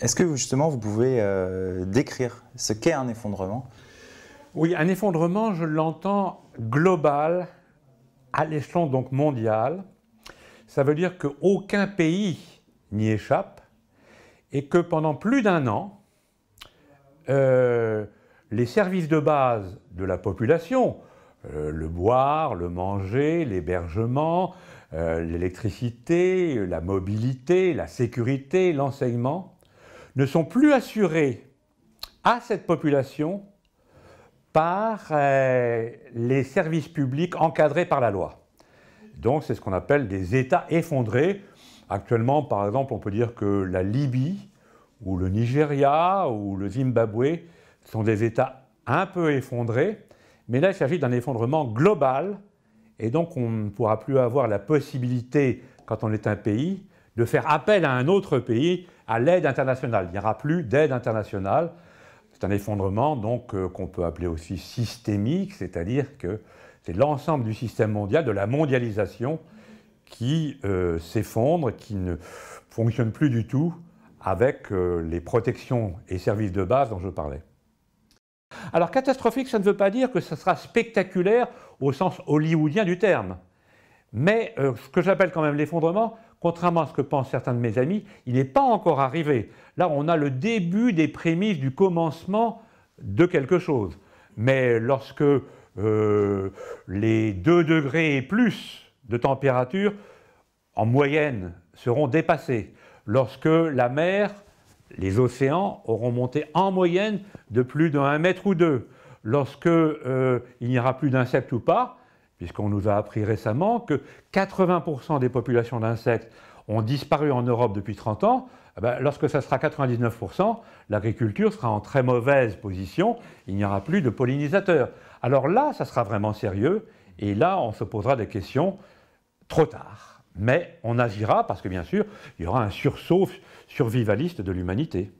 Est-ce que justement vous pouvez décrire ce qu'est un effondrement? Oui, un effondrement, je l'entends global, à l'échelon donc mondial. Ça veut dire qu'aucun pays n'y échappe et que pendant plus d'un an, les services de base de la population, le boire, le manger, l'hébergement, l'électricité, la mobilité, la sécurité, l'enseignement, ne sont plus assurés à cette population par les services publics encadrés par la loi. Donc c'est ce qu'on appelle des États effondrés. Actuellement, par exemple, on peut dire que la Libye, ou le Nigeria, ou le Zimbabwe sont des États un peu effondrés, mais là il s'agit d'un effondrement global, et donc on ne pourra plus avoir la possibilité, quand on est un pays, de faire appel à un autre pays à l'aide internationale. Il n'y aura plus d'aide internationale. C'est un effondrement donc qu'on peut appeler aussi systémique, c'est-à-dire que c'est l'ensemble du système mondial, de la mondialisation, qui s'effondre, qui ne fonctionne plus du tout avec les protections et services de base dont je parlais. Alors catastrophique, ça ne veut pas dire que ce sera spectaculaire au sens hollywoodien du terme. Mais ce que j'appelle quand même l'effondrement, contrairement à ce que pensent certains de mes amis, il n'est pas encore arrivé. Là, on a le début des prémices du commencement de quelque chose. Mais lorsque les 2 degrés et plus de température, en moyenne, seront dépassés, lorsque la mer, les océans auront monté en moyenne de plus d'1 mètre ou 2, lorsque il n'y aura plus d'insectes ou pas, puisqu'on nous a appris récemment que 80% des populations d'insectes ont disparu en Europe depuis 30 ans, eh bien, lorsque ça sera 99%, l'agriculture sera en très mauvaise position, il n'y aura plus de pollinisateurs. Alors là, ça sera vraiment sérieux, et là, on se posera des questions trop tard. Mais on agira parce que, bien sûr, il y aura un sursaut survivaliste de l'humanité.